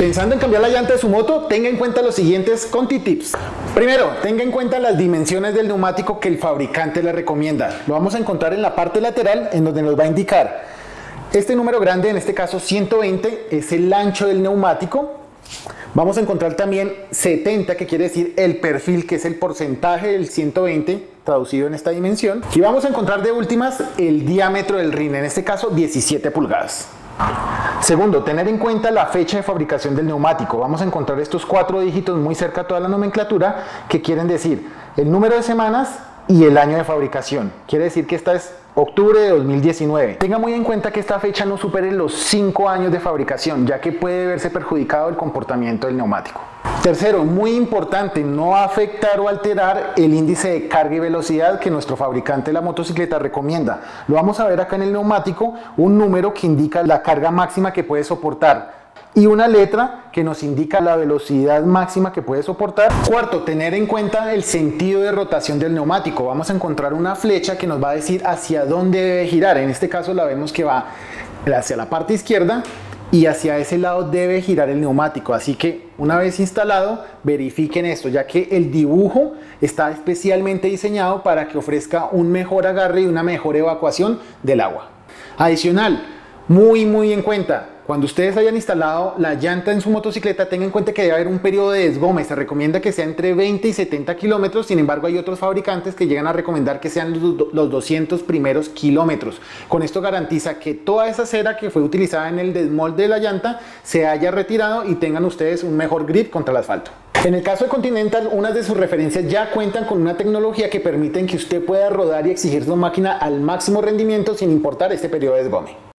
Pensando en cambiar la llanta de su moto, tenga en cuenta los siguientes Conti-Tips. Primero, tenga en cuenta las dimensiones del neumático que el fabricante le recomienda. Lo vamos a encontrar en la parte lateral, en donde nos va a indicar este número grande, en este caso 120, es el ancho del neumático. Vamos a encontrar también 70, que quiere decir el perfil, que es el porcentaje del 120 traducido en esta dimensión. Y vamos a encontrar de últimas el diámetro del rin, en este caso 17 pulgadas. Segundo, tener en cuenta la fecha de fabricación del neumático. Vamos a encontrar estos 4 dígitos muy cerca a toda la nomenclatura, que quieren decir el número de semanas y el año de fabricación. Quiere decir que esta es octubre de 2019. Tenga muy en cuenta que esta fecha no supere los 5 años de fabricación, ya que puede verse perjudicado el comportamiento del neumático. Tercero, muy importante, no afectar o alterar el índice de carga y velocidad que nuestro fabricante de la motocicleta recomienda. Lo vamos a ver acá en el neumático, un número que indica la carga máxima que puede soportar y una letra que nos indica la velocidad máxima que puede soportar. Cuarto, tener en cuenta el sentido de rotación del neumático. Vamos a encontrar una flecha que nos va a decir hacia dónde debe girar. En este caso la vemos que va hacia la parte izquierda y hacia ese lado debe girar el neumático. Así que una vez instalado, verifiquen esto, ya que el dibujo está especialmente diseñado para que ofrezca un mejor agarre y una mejor evacuación del agua. Adicional, muy en cuenta, cuando ustedes hayan instalado la llanta en su motocicleta, tengan en cuenta que debe haber un periodo de desgome. Se recomienda que sea entre 20 y 70 kilómetros, sin embargo hay otros fabricantes que llegan a recomendar que sean los 200 primeros kilómetros. Con esto garantiza que toda esa cera que fue utilizada en el desmolde de la llanta se haya retirado y tengan ustedes un mejor grip contra el asfalto. En el caso de Continental, unas de sus referencias ya cuentan con una tecnología que permite que usted pueda rodar y exigir su máquina al máximo rendimiento sin importar este periodo de desgome.